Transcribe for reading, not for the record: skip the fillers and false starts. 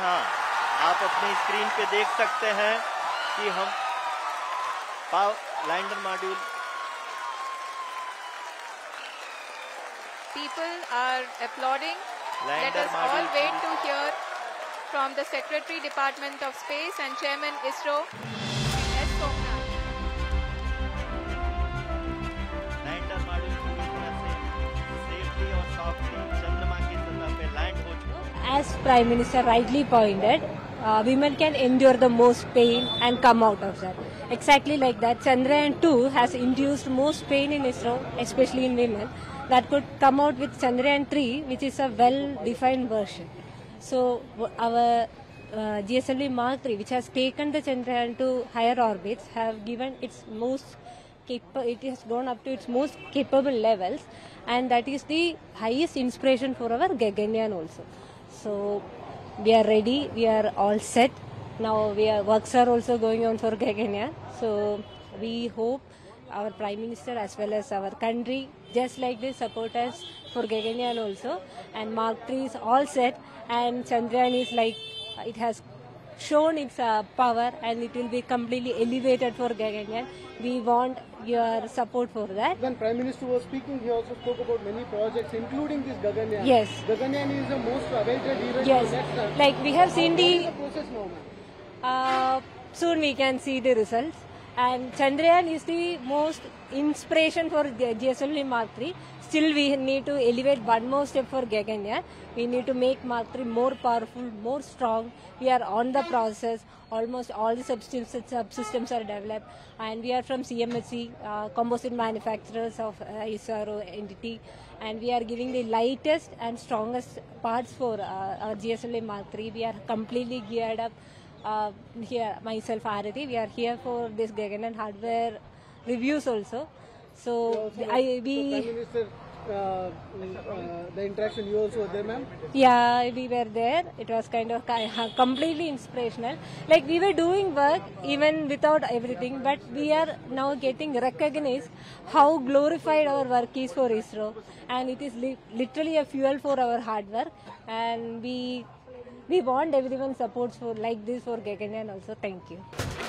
हाँ, आप अपनी स्क्रीन पे देख सकते हैं कि हम lander module. People are applauding. Let us all wait to hear from the Secretary, Department of Space and Chairman ISRO. Lander module पूरी तरह से सेफली और सॉफ्टली चंद्रमा की सतह पे लैंड हो चुका। As Prime Minister rightly pointed, women can endure the most pain and come out of that. Exactly like that, Chandrayaan-2 has induced most pain in ISRO, especially in women. That could come out with Chandrayaan-3, which is a well-defined version. So our GSLV Mark-3, which has taken the Chandrayaan to higher orbits, have given its most it has gone up to its most capable levels, and that is the highest inspiration for our Gaganyaan also. So we are ready. We are all set. Now works are also going on for Gaganyaan. So we hope our Prime Minister as well as our country, just like they support us for Gaganyaan also. And Mark 3 is all set, and Chandrayaan is like, it has shown its power, and it will be completely elevated for Gaganyaan. We want your support for that. When Prime Minister was speaking, he also spoke about many projects, including this Gaganyaan. Yes. Gaganyaan is the most awaited event. Yes. Next like we have seen the process now. Soon we can see the results. And Chandrayaan is the most inspiration for GSLV Mark 3. Still, we need to elevate one more step for Gaganyaan. We need to make Mark 3 more powerful, more strong. We are on the process. Almost all the subsystems are developed. And we are from CMSC, composite manufacturers of ISRO entity. And we are giving the lightest and strongest parts for our GSLV Mark 3. We are completely geared up. Here myself Arati, we are here for this Gaganyaan hardware reviews also. So yeah, also Prime Minister, the interaction you also were there, ma'am? Yeah, we were there. It was kind of completely inspirational. Like we were doing work even without everything, but we are now getting recognized how glorified our work is for ISRO, and it is literally a fuel for our hard work, and we want everyone's support for like this for Gaganyaan also. Thank you.